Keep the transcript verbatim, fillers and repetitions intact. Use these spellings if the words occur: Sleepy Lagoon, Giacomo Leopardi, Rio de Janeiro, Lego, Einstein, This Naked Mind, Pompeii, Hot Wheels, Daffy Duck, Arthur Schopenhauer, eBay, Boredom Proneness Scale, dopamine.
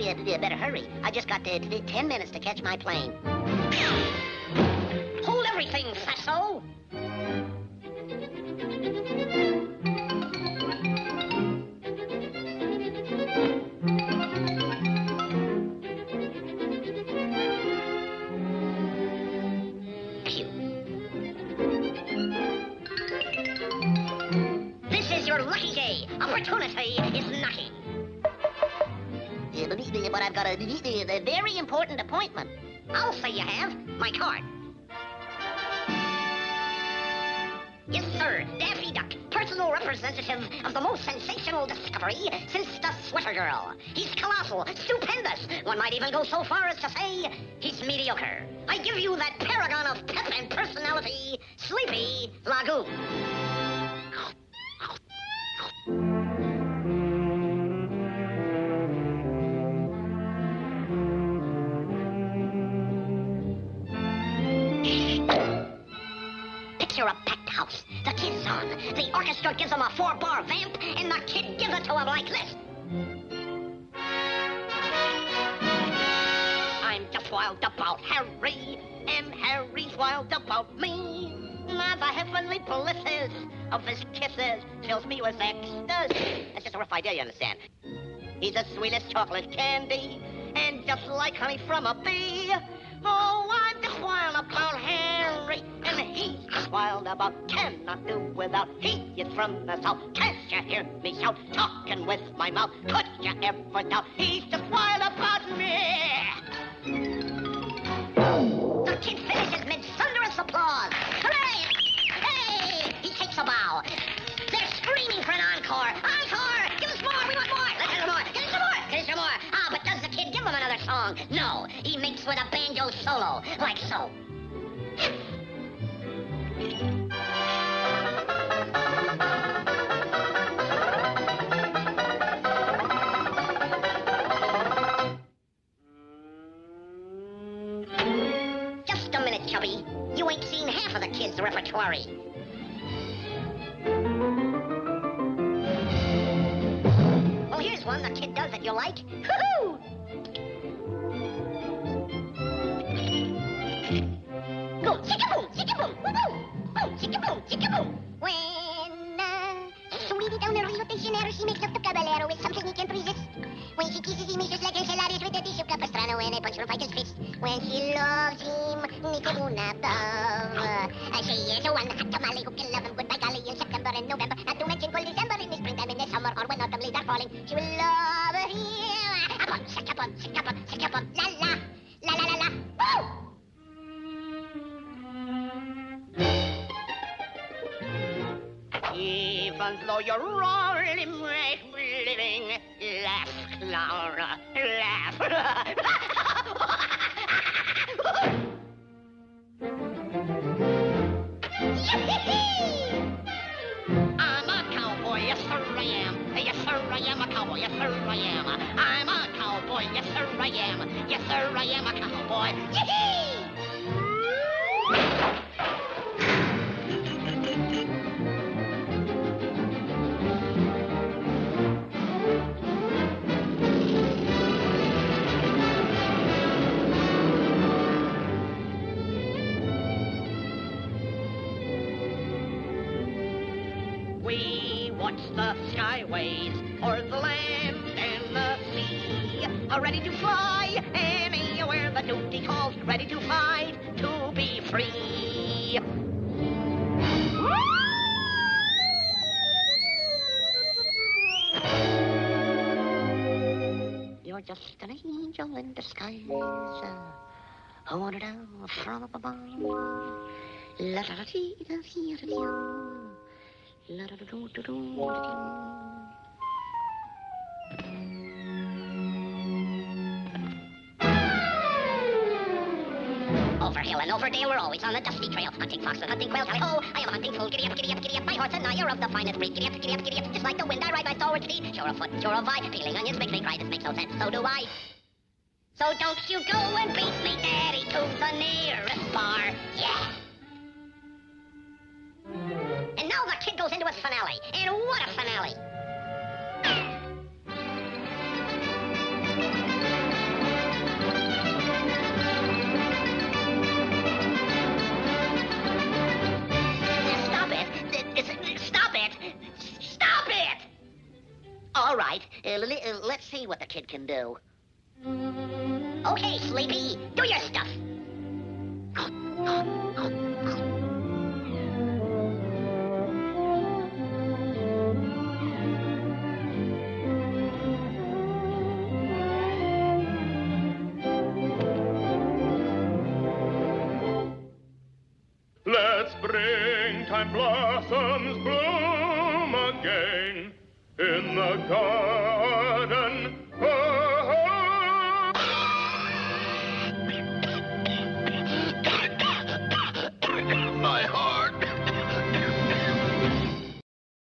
I uh, better hurry. I just got to, to, ten minutes to catch my plane. Hold everything, Fatso! Lucky day. Opportunity is lucky. Yeah, but I've got a, a very important appointment. I'll say you have. My card. Yes, sir. Daffy Duck, personal representative of the most sensational discovery since the Sweater Girl. He's colossal, stupendous. One might even go so far as to say he's mediocre. I give you that paragon of pep and personality, Sleepy Lagoon. A packed house. The kid's on. The orchestra gives him a four-bar vamp, and the kid gives it to him like this. I'm just wild about Harry, and Harry's wild about me. Now the heavenly bliss of his kisses fills me with ecstasy. That's just a rough idea, you understand. He's the sweetest chocolate candy, and just like honey from a bee. Oh, I'm just wild about Harry, and he's wild about cannot do without. He is from the south. Can't you hear me shout? Talking with my mouth. Could you ever doubt? He's just wild about me. The kid finishes mid thunderous applause. Hooray! Hey! He takes a bow. They're screaming for an encore. Encore! Give us more! We want more! Let's have some more! Give us some more! Give us some more! Ah, but does the kid give him another song? No. He makes with a banjo solo, like so. Just a minute, Chubby. You ain't seen half of the kids' repertory. Well, here's one the kid does that you like. Hoo-hoo! Go, chicka-boom, chicka-boom, woo-hoo! Boom, chicka-boom, chicka-boom! When uh, Sweetie down the Rio de Janeiro, she makes up the caballero with something he can't resist. When she kisses him, he just like enchiladas with a dish of capistrano and a punch from Michael's fist. When she loves him, Nico Moon above. Uh, she is a one hot tamale who can love him good by golly in September and November. Not to mention cold December in the springtime, in the summer, or when autumn leaves are falling. She will love him. Up-on, shake-up-on, shake-up-on, shake-up-on, la-la, la-la-la-la, woo! Even though you're already made for living, laugh, clown, laugh. I'm a cowboy, yes sir I am. Yes sir I am a cowboy, yes sir I am. I'm a cowboy, yes sir I am. Yes sir I am a cowboy. Yee-hee! Watch the skyways, or the land and the sea, are ready to fly, and anywhere the duty calls, ready to fight, to be free. You're just an angel in disguise, uh, wandered down from up above. La da da dee da dee da dee. La da da do do do do. Over hill and over dale, we're always on the dusty trail. Hunting fox and hunting quail, tally ho! I am a hunting fool, giddy up, giddy up, giddy up. My horse and I are of the finest breed. Giddy up, giddy up, giddy up. Just like the wind, I ride my stalwart steed. Sure of foot, sure of eye. Peeling onions makes me cry. This makes no sense, so do I. So don't you go and beat me, Daddy, to the nearest bar. Yeah! And now the kid goes into his finale. And what a finale! All right, uh, let's see what the kid can do. Okay, Sleepy, do your stuff. Let springtime blossoms bloom again in the garden.